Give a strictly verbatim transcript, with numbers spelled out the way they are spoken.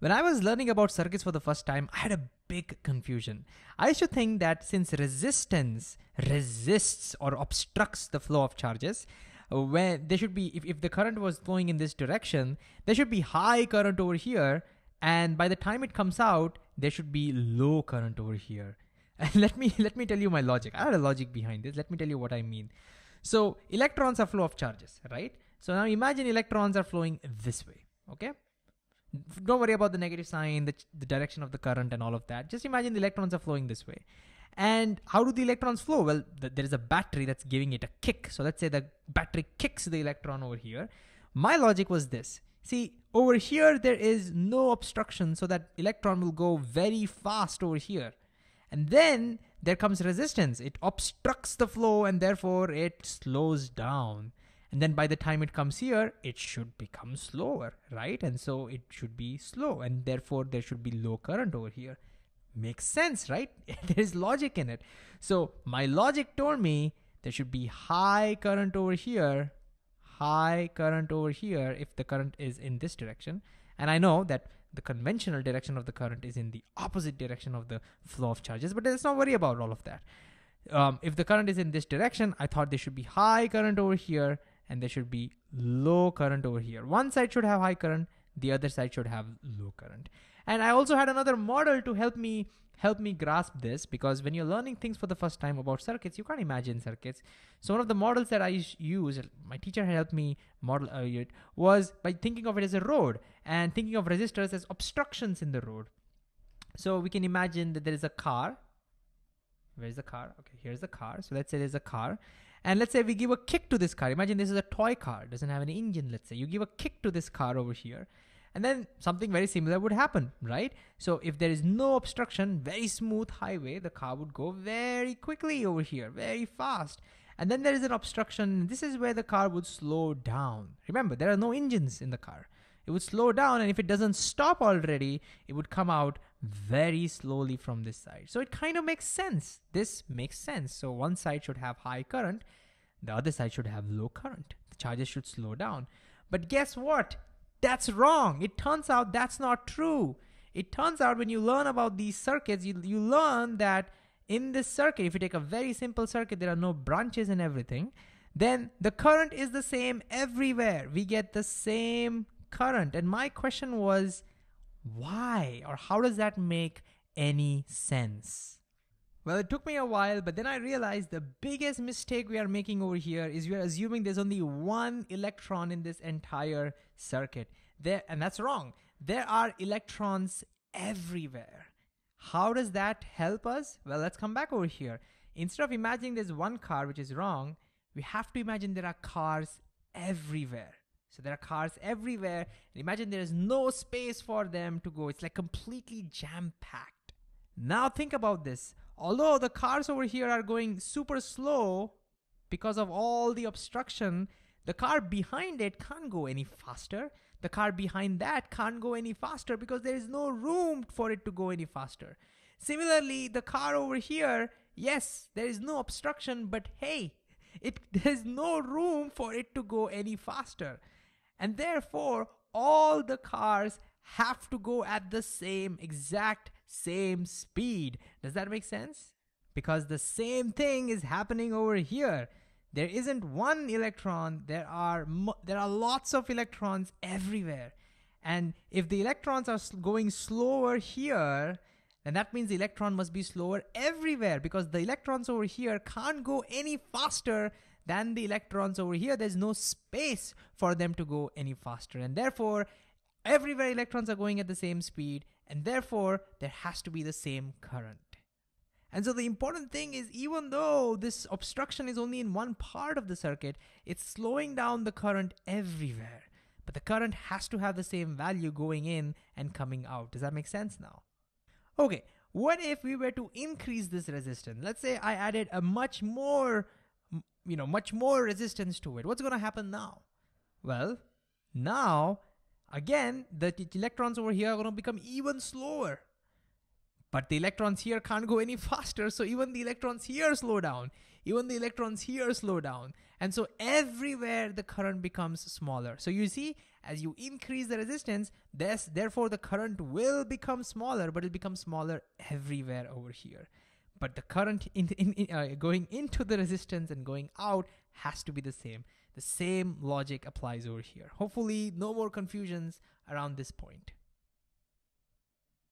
When I was learning about circuits for the first time, I had a big confusion. I used to think that since resistance resists or obstructs the flow of charges, where there should be, if, if the current was flowing in this direction, there should be high current over here, and by the time it comes out, there should be low current over here. And let me let me tell you my logic. I had a logic behind this. Let me tell you what I mean. So electrons are flow of charges, right? So now imagine electrons are flowing this way, okay? Don't worry about the negative sign, the, the direction of the current and all of that. Just imagine the electrons are flowing this way. And how do the electrons flow? Well, th there is a battery that's giving it a kick. So let's say the battery kicks the electron over here. My logic was this. See, over here, there is no obstruction, so that electron will go very fast over here. And then there comes resistance. It obstructs the flow and therefore it slows down. And then by the time it comes here, it should become slower, right? And so it should be slow, and therefore there should be low current over here. Makes sense, right? There is logic in it. So my logic told me there should be high current over here, high current over here if the current is in this direction. And I know that the conventional direction of the current is in the opposite direction of the flow of charges, but let's not worry about all of that. Um, if the current is in this direction, I thought there should be high current over here, and there should be low current over here. One side should have high current, the other side should have low current. And I also had another model to help me help me grasp this, because when you're learning things for the first time about circuits, you can't imagine circuits. So one of the models that I used, my teacher had helped me model it, was by thinking of it as a road and thinking of resistors as obstructions in the road. So we can imagine that there is a car. Where's the car? Okay, here's the car. So let's say there's a car. And let's say we give a kick to this car. Imagine this is a toy car. It doesn't have an engine, let's say. You give a kick to this car over here. And then something very similar would happen, right? So if there is no obstruction, very smooth highway, the car would go very quickly over here, very fast. And then there is an obstruction. This is where the car would slow down. Remember, there are no engines in the car. It would slow down, and if it doesn't stop already, it would come out very slowly from this side. So it kind of makes sense. This makes sense. So one side should have high current, the other side should have low current. The charges should slow down. But guess what? That's wrong. It turns out that's not true. It turns out when you learn about these circuits, you, you learn that in this circuit, if you take a very simple circuit, there are no branches and everything, then the current is the same everywhere. We get the same current. And my question was, why, or how does that make any sense? Well, it took me a while, but then I realized the biggest mistake we are making over here is we are assuming there's only one electron in this entire circuit. There, and that's wrong. There are electrons everywhere. How does that help us? Well, let's come back over here. Instead of imagining there's one car, which is wrong, we have to imagine there are cars everywhere. So there are cars everywhere. Imagine there is no space for them to go. It's like completely jam-packed. Now think about this. Although the cars over here are going super slow because of all the obstruction, the car behind it can't go any faster. The car behind that can't go any faster because there is no room for it to go any faster. Similarly, the car over here, yes, there is no obstruction, but hey, it, there's no room for it to go any faster. And therefore, all the cars have to go at the same exact same speed. Does that make sense? Because the same thing is happening over here. There isn't one electron. There are mo there are lots of electrons everywhere. And if the electrons are going slower here, then that means the electron must be slower everywhere, because the electrons over here can't go any faster than the electrons over here. There's no space for them to go any faster. And therefore, everywhere electrons are going at the same speed, and therefore there has to be the same current. And so the important thing is, even though this obstruction is only in one part of the circuit, it's slowing down the current everywhere. But the current has to have the same value going in and coming out. Does that make sense now? Okay, what if we were to increase this resistance? Let's say I added a much more, you know, much more resistance to it. What's going to happen now? Well, now, again, the electrons over here are going to become even slower. But the electrons here can't go any faster, so even the electrons here slow down. Even the electrons here slow down. And so everywhere the current becomes smaller. So you see, As you increase the resistance, this, therefore the current will become smaller, but it becomes smaller everywhere over here. But the current in, in, in, uh, going into the resistance and going out has to be the same. The same logic applies over here. Hopefully, no more confusions around this point.